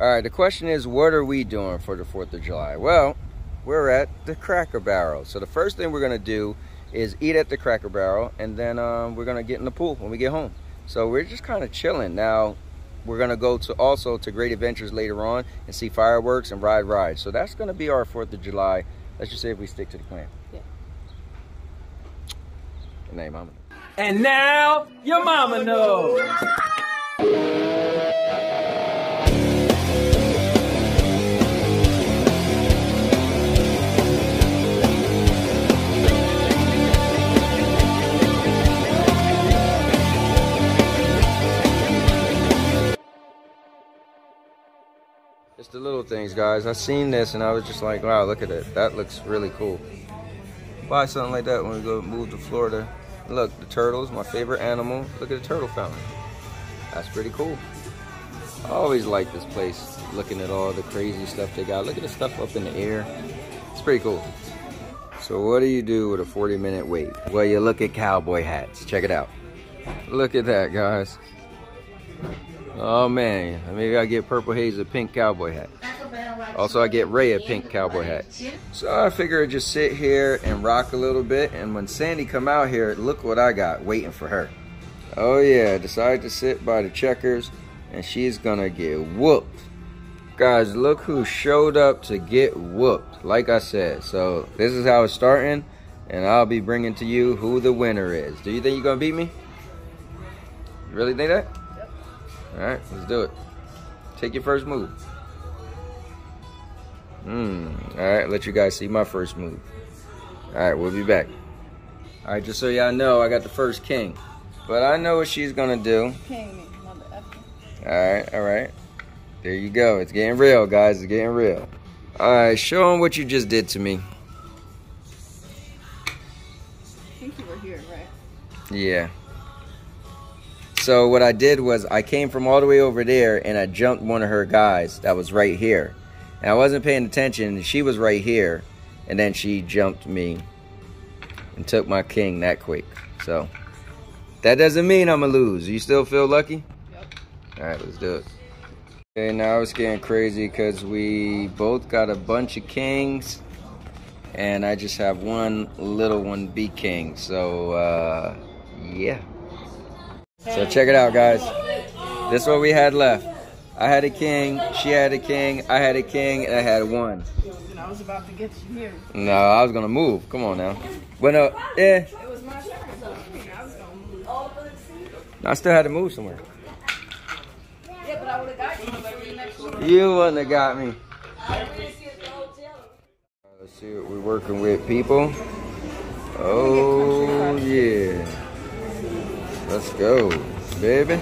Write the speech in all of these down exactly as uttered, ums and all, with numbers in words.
All right, the question is, what are we doing for the fourth of July? Well, we're at the Cracker Barrel. So the first thing we're gonna do is eat at the Cracker Barrel, and then um, we're gonna get in the pool when we get home. So we're just kind of chilling. Now, we're gonna go to also to Great Adventures later on and see fireworks and ride rides. So that's gonna be our fourth of July. Let's just say if we stick to the plan. Yeah. Good night, Mama. And now, your mama knows. It's the little things, guys. I seen this and I was just like, wow, look at it. That looks really cool. Buy something like that when we go move to Florida. Look, the turtle's my favorite animal. Look at the turtle fountain. That's pretty cool. I always like this place, looking at all the crazy stuff they got. Look at the stuff up in the air. It's pretty cool. So what do you do with a forty minute wait? Well, you look at cowboy hats. Check it out. Look at that, guys. Oh man, maybe I get Purple Haze a pink cowboy hat. Also, I get Ray a pink cowboy hat. So I figure I'd just sit here and rock a little bit, and when Sandy come out here, look what I got waiting for her. Oh yeah, I decided to sit by the checkers, and she's gonna get whooped. Guys, look who showed up to get whooped, like I said. So this is how it's starting, and I'll be bringing to you who the winner is. Do you think you're gonna beat me? You really think that? All right, let's do it. Take your first move. Mm, all right, let you guys see my first move. All right, we'll be back. All right, just so y'all know, I got the first king. But I know what she's gonna do. King. All right, all right. There you go. It's getting real, guys. It's getting real. All right, show them what you just did to me. I think you were here, right? Yeah. So what I did was I came from all the way over there and I jumped one of her guys that was right here. And I wasn't paying attention. She was right here. And then she jumped me and took my king that quick. So that doesn't mean I'm going to lose. You still feel lucky? Yep. All right, let's do it. Okay, now it's getting crazy because we both got a bunch of kings. And I just have one little one B king. So, uh, yeah. So check it out, guys. This is what we had left. I had a king, she had a king, I had a king, and I had one. And I was about to get you here. No, I was gonna move. Come on now. Well, no, eh. It was my turn, so I was gonna move. I still had to move somewhere. Yeah, but I would have got you next one. You wouldn't have got me. Let's see what we're working with, people. Oh yeah. Let's go, baby.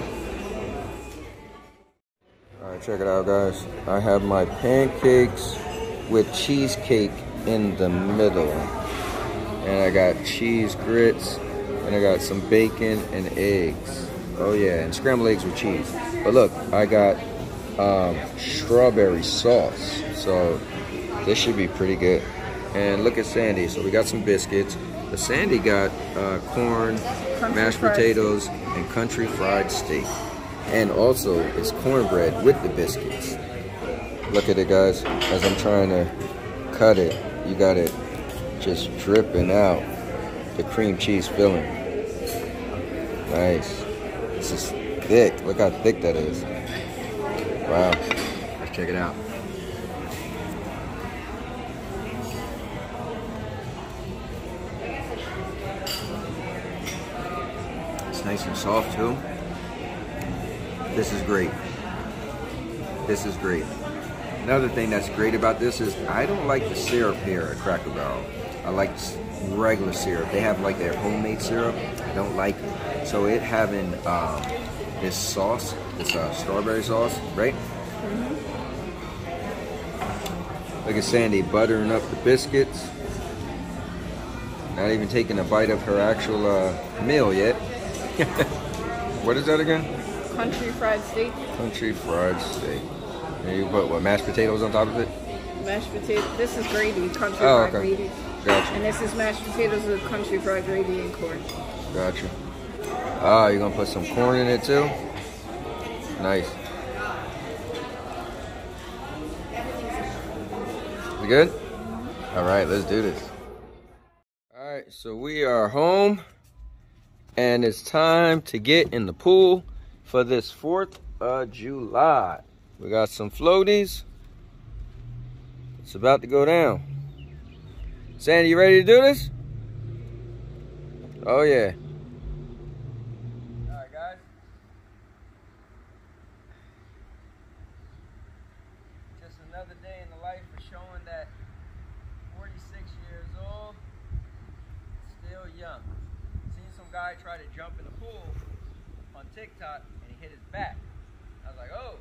All right, check it out, guys. I have my pancakes with cheesecake in the middle. And I got cheese grits, and I got some bacon and eggs. Oh yeah, and scrambled eggs with cheese. But look, I got um, strawberry sauce. So this should be pretty good. And look at Sandy, so we got some biscuits. But Sandy got uh, corn, country mashed fries. Potatoes, and country fried steak. And also, it's cornbread with the biscuits. Look at it, guys. As I'm trying to cut it, you got it just dripping out the cream cheese filling. Nice. This is thick. Look how thick that is. Wow. Let's check it out. Nice and soft too. This is great. This is great. Another thing that's great about this is I don't like the syrup here at Cracker Barrel. I like regular syrup. They have like their homemade syrup. I don't like it. So it having um, this sauce, this uh, strawberry sauce, right? Mm-hmm. Look at Sandy buttering up the biscuits. Not even taking a bite of her actual uh, meal yet. What is that again? Country fried steak. Country fried steak. And you put what, mashed potatoes on top of it? Mashed potatoes. This is gravy, country oh, fried okay. gravy. Gotcha. And this is mashed potatoes with country fried gravy and corn. Gotcha. Ah, you're gonna put some corn in it too? Nice. good? All right, let's do this. All right, so we are home and it's time to get in the pool for this fourth of July. We got some floaties. It's about to go down. Sandy, you ready to do this? Oh yeah. All right, guys. Just another day in the life for showing that forty-six years old, still young. Seen some guy try to jump in the pool on TikTok and he hit his back. I was like, oh,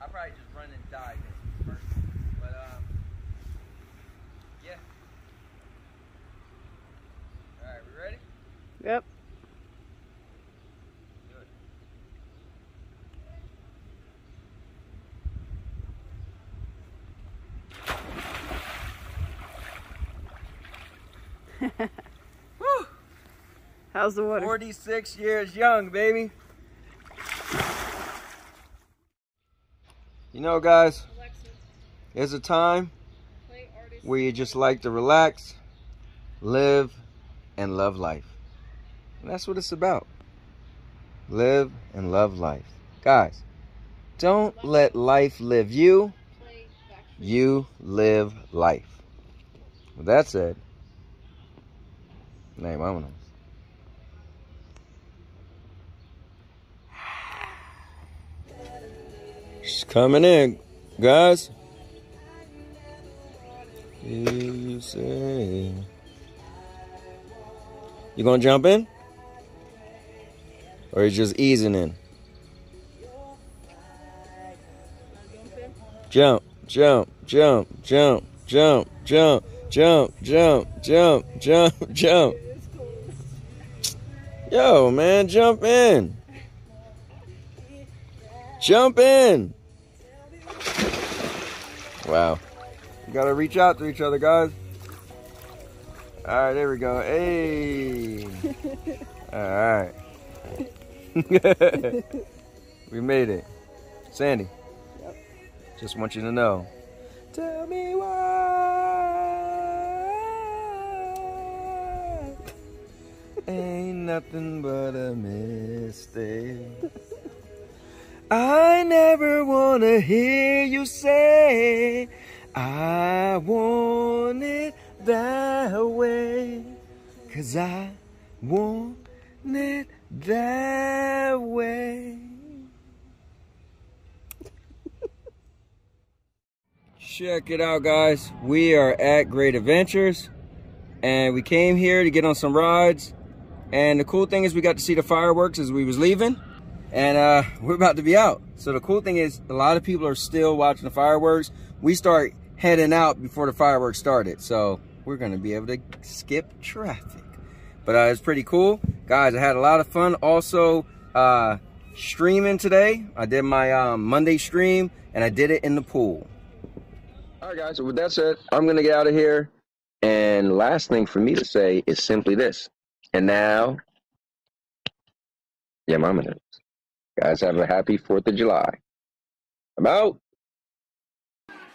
I'll probably just run and dive in first. But um, yeah. All right, we ready? Yep. Good. Woo! How's the water? forty-six years young, baby. You know, guys, there's a time where you just like to relax, live, and love life. And that's what it's about. Live and love life. Guys, don't let life live you. You live life. With that said, name I'm gonna. She's coming in, guys. You say you gonna jump in, or you just easing in? Jump, jump, jump, jump, jump, jump, jump, jump, jump, jump, jump. Yo, man, jump in. Jump in. Wow. You gotta reach out to each other, guys. All right, there we go. Hey. All right. We made it. Sandy, yep. Just want you to know. Tell me why. Ain't nothing but a mistake. I never wanna hear you say I want it that way, 'cause I want it that way. Check it out, guys. We are at Great Adventures and we came here to get on some rides, and the cool thing is we got to see the fireworks as we was leaving, and uh, we're about to be out. So the cool thing is a lot of people are still watching the fireworks. We start heading out before the fireworks started, so we're gonna be able to skip traffic. But uh, it's pretty cool, guys. I had a lot of fun also uh, streaming today. I did my um, Monday stream and I did it in the pool. All right, guys, so with that said, I'm gonna get out of here, and last thing for me to say is simply this: and now your mama knows. Guys, have a happy fourth of July. I'm out.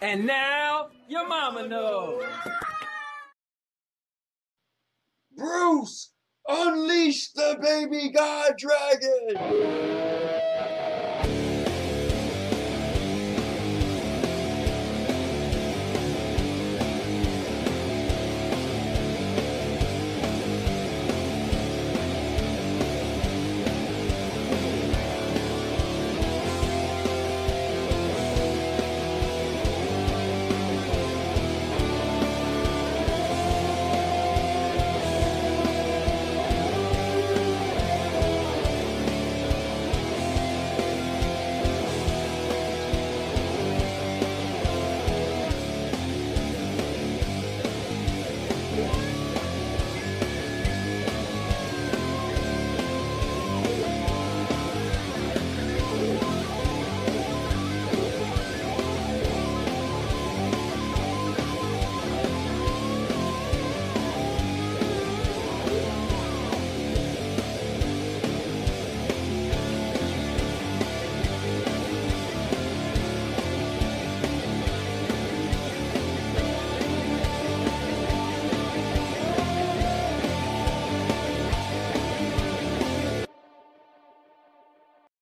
And now, your mama knows. Bruce, unleash the baby god dragon!